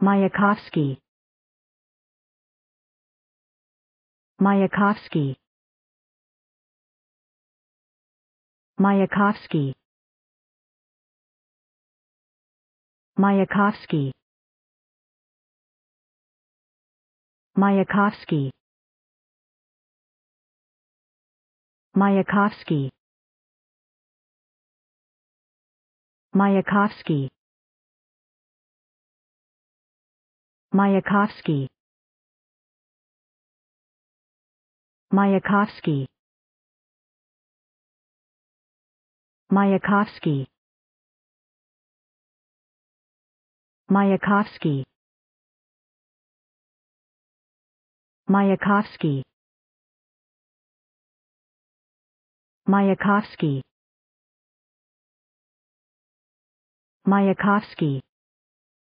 Mayakovsky, Mayakovsky, Mayakovsky, Mayakovsky, Mayakovsky, Mayakovsky, Mayakovsky, Mayakovsky, Mayakovsky, Mayakovsky, Mayakovsky, Mayakovsky, Mayakovsky, Mayakovsky,